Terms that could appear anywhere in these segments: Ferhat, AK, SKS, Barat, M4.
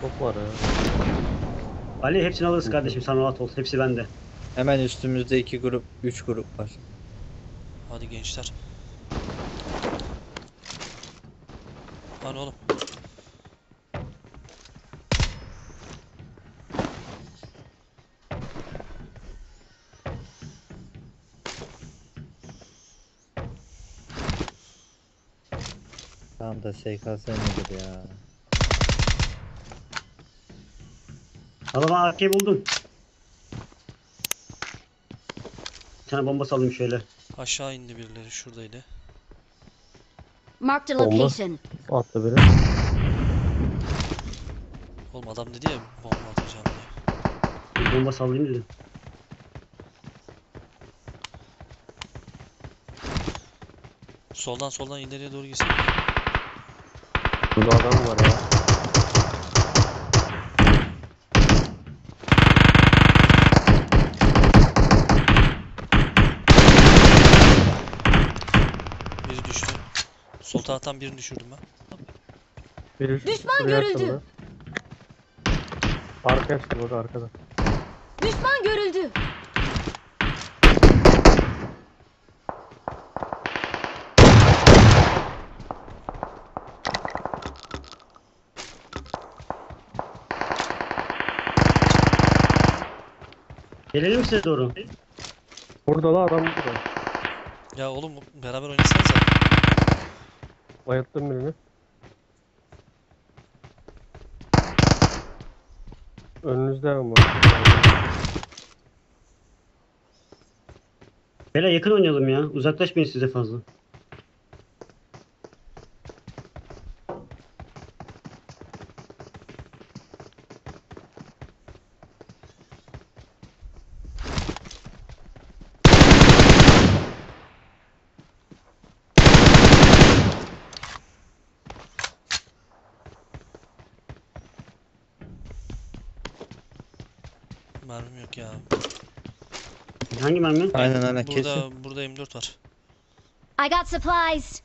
Çok var ya. Ali hepsini alırız kardeşim, sana rahat ol. Hepsi bende. Hemen üstümüzde 2 grup, 3 grup var. Hadi gençler. Lan oğlum. Tam da SKS nedir ya? Adama AK buldun. Bir tane bomba salayım şöyle. Aşağı indi birileri, şuradaydı. Mark the location. Atla biri. Oğlum adam dedi ya bomba atacağım diye. Bir bomba sallayayım dedim. Soldan ileriye doğru gitsin. Burada adam var ya. Biri düştü. Sol tahtan birini düşürdüm ben. Düşman görüldü. Arkaya çıktı burada, arkada. Düşman görüldü. Gelelim size doğru. Burada la adam burada. Ya oğlum beraber oynasanız ya. Bayattım birini. Önünüzde ama. Bela yakın oynayalım ya. Uzaklaşmayın size fazla. Mermim yok ya. Hangi mermi? Aynen burada, kesin. Burada M4 var. I got supplies.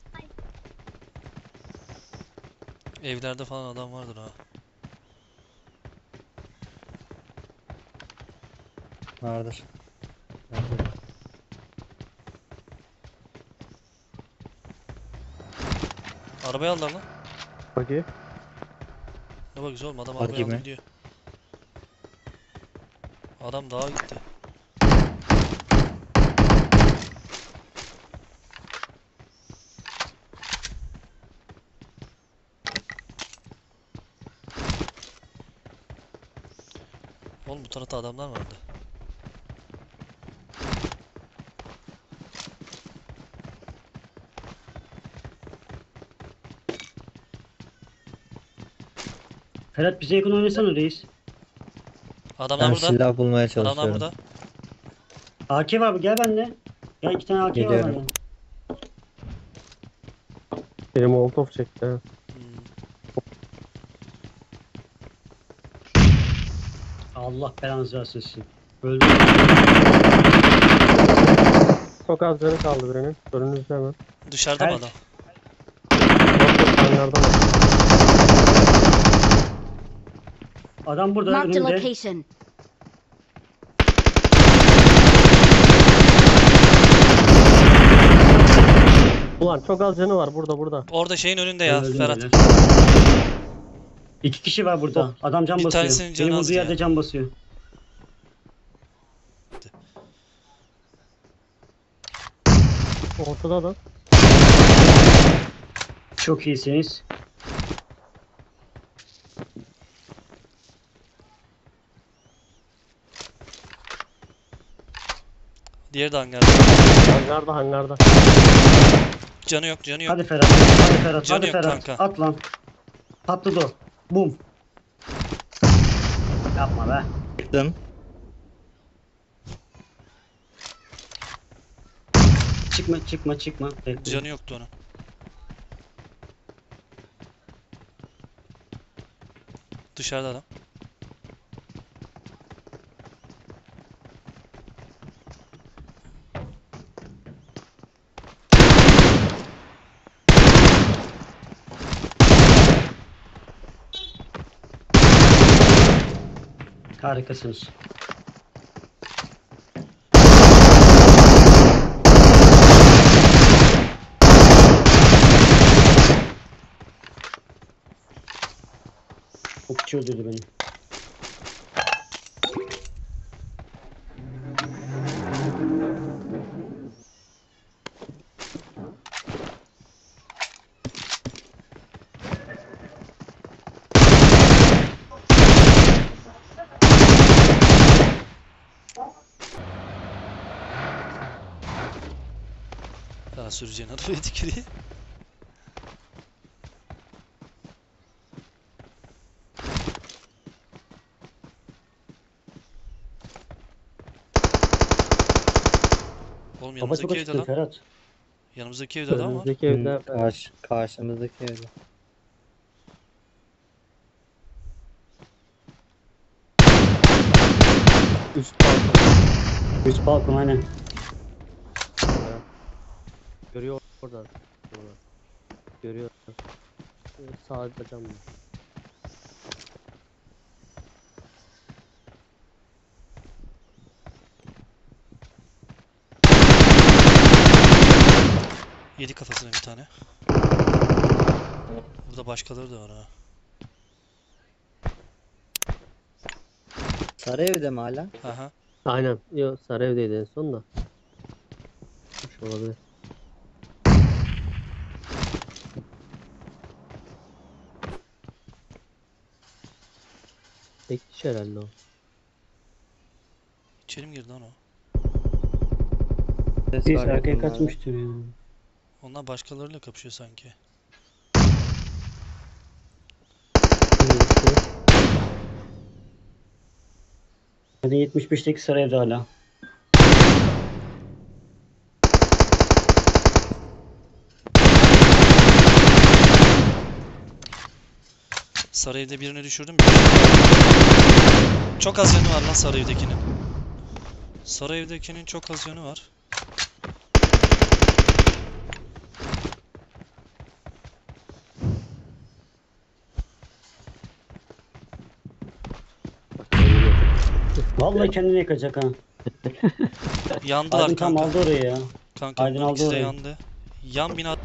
Evlerde falan adam vardır ha. Vardır. Arabayı aldılar lan. Bakayım. Ne bakıyorsun oğlum, adam arabayı aldı diyor. Adam daha gitti. Oğlum bu tarafta adamlar vardı. Ferhat bize yakın oynasana reis. Adamlar ben burada. Silah bulmaya çalışıyorum. Adamlar burada. AK var abi, gel benimle. Gel, 2 tane AK var bende. Benim molotov çekti ha. Allah belanızı versin. Öldüm. Çok az canı kaldı birinin. Önünüzde hemen. Dışarıda mı adam? Adam burada, Mark önümde. Location. Ulan çok az canı var, burada. Orada şeyin önünde ya, evet, Ferhat. 2 kişi var burada. Oh. Adam can basıyor. Benim olduğu yerde can basıyor. Ortada da. Çok iyisiniz. Diğeri de hangarda. Hangarda. Canı yok. Hadi Ferhat. Hadi Ferhat. Kanka. At lan. Patladı o. Bum. Yapma be. Çıktım. Çıkma. Bekle. Canı yoktu onun. Dışarıda adam. Harikasınız. Okçu öldürdü beni. Daha süreceğin adamı etkili. Oğlum yanımızdaki evde adam. Ferhat. Yanımızdaki evde adam var. Yanımızdaki evde karşımızdaki evde. Üst balkon. Üst balkon aynen. Görüyor oradan. Görüyor. Sağ bacağım. Yedi kafasına bir tane. Burada başkaları da var ha. Sarıyev'de mi hala? Aha. Aynen. Yo, Sarıyev'deydi en son da. Hoş olabilir. Tek kişi herhalde o. İçeri mi girdi lan o? Biz arkaya kaçmıştır ya. Onlar başkalarıyla kapışıyor sanki. Hadi 75'teki saray evde hala. Saray evde birini düşürdüm. Çok az yanı var lan saray evdekinin. Saray evdekinin çok az yanı var. Vallahi kendini yakacak ha. Yandılar Aydın kanka. Tam aldı orayı ya. Kanka Aydın aldı orayı. Yandı. Yan bina.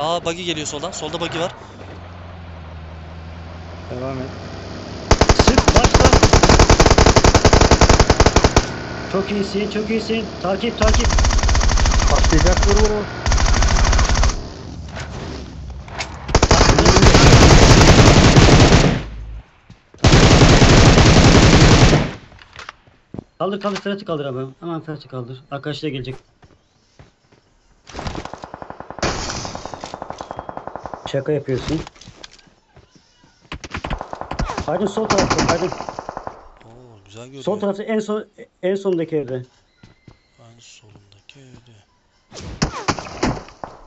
Aa buggy geliyor soldan. Solda buggy var. Devam et. Çok iyisin, çok iyisin. Takip, takip. Patlayacak vur. Kaldır, kaldır, Ferhat'ı kaldır abi. Hemen Ferhat'ı kaldır. Arkadaşlar gelecek. Şaka yapıyorsun. Haydi sol taraftan, haydi. Sol tarafta en sondaki evde. En solundaki evde.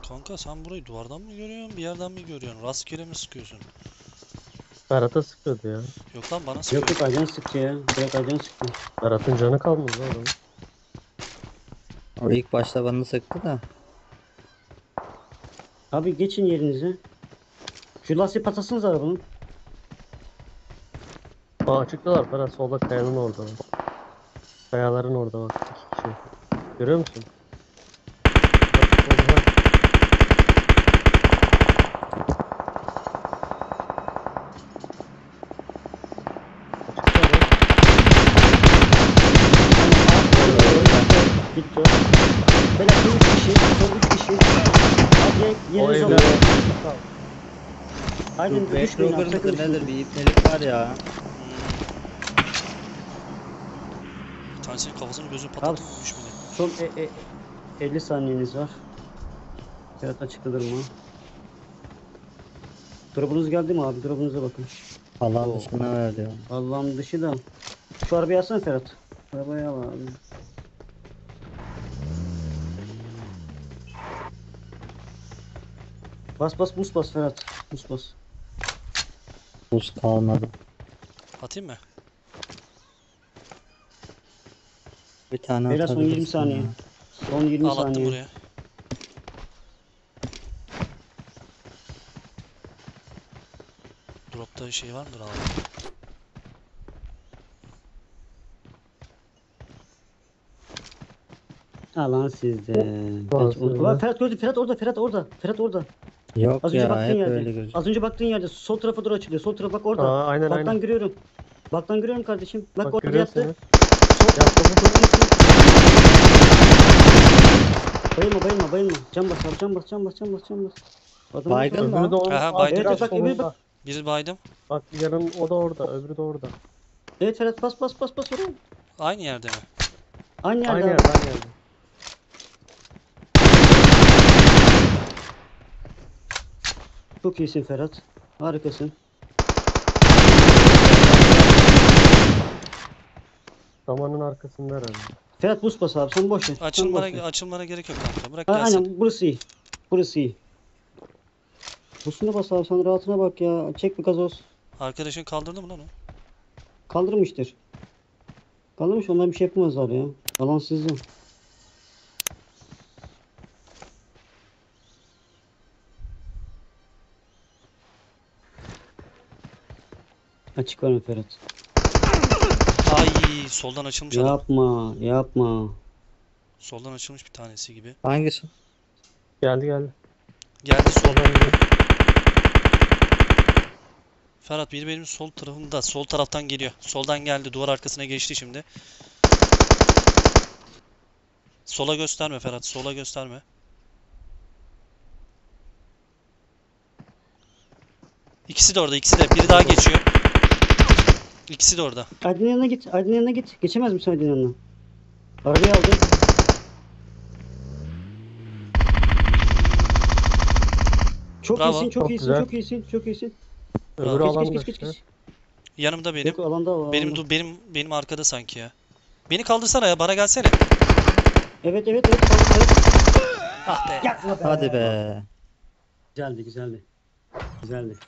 Kanka sen burayı duvardan mı görüyorsun, bir yerden mi görüyorsun? Rastgele mi sıkıyorsun? Barat'a sıkıyordu ya. Yok lan bana sıkıyor. Yok Aydın'ı sıktı ya. Direkt Aydın'ı sıktı. Barat'ın canı kalmadı oğlum. O ilk başta bana sıktı da. Abi geçin yerinize. Şu lastiği patlasınız arabanın. Aa açıktılar Barat, solda kayanın orada var. Kayaların orada var. Şey. Görüyor musun? Bitti. Böyle bir kişi, bir kişi. Hadi yeriniz olmalı. Aydın düşmeyin. Nedir bir ipnelik var ya. Senin kafasını gözünü patlatmış bile. Son 50 saniyeniz var. Ferhat açıkladır mı? Drop'unuz geldi mi abi? Drop'unuza bakın. Allah'ın dışına verdi ya. Allah'ın dışı da. Şu arabayı alsana Ferhat. Arabayı al abi. Bas bas bus bas Ferhat. Bus bas. Bus kalmadı. Atayım mı? Bir tane Ferhat, son 20 saniye. Son 20 Ağlattı saniye. Buraya. Drop'ta bir şey var mıdır abi? Alan sizde. Ferhat orada. Yok az ya, önce baktığın yerde. Az önce baktığın yerde sol tarafa doğru açılıyor. Sol tarafa bak orada. Aa, aynen, baktan aynen. Giriyorum. Baktan giriyorum kardeşim. Bak orada yattı. Bayılma. Can bas. Baygın mı? Aha baygın. Evet, bak, bak. Biri baydım. Bak yarın o da orada, öbürü de orada. Evet Ferhat bas. Aynı yerde mi? Aynı yerde. Çok iyisin Ferhat. Harikasın. Damanın arkasında herhalde. Ferhat buz bas abi, sen boş ver. Açılmana gerek yok kanka. Bırak gelsin. Aynen burası iyi. Busunu bas abi, sen rahatına bak ya. Çek bir gazoz. Arkadaşın kaldırdı mı lan o? Kaldırmıştır. Kaldırmış, onlar bir şey yapmazlar ya. Alan sizin. Açık var mı Ferhat? Ay soldan açılmış. Yapma. Soldan açılmış bir tanesi gibi. Hangisi? Geldi soldan. Ferhat biri benim sol tarafımda. Sol taraftan geliyor. Soldan geldi. Duvar arkasına geçti şimdi. Sola gösterme Ferhat. Sola gösterme. İkisi de orada. Biri daha geçiyor. İkisi de orada. Aydın yanına git. Geçemez misin Aydın yanına? Arabayı aldı. Çok iyisin. Öbür alanda. Geç. Yanımda benim. Yok, alanda. Benim arkada sanki ya. Beni kaldırsana ya, bana gelsene. Evet. Ah be. Hadi be. Güzeldi.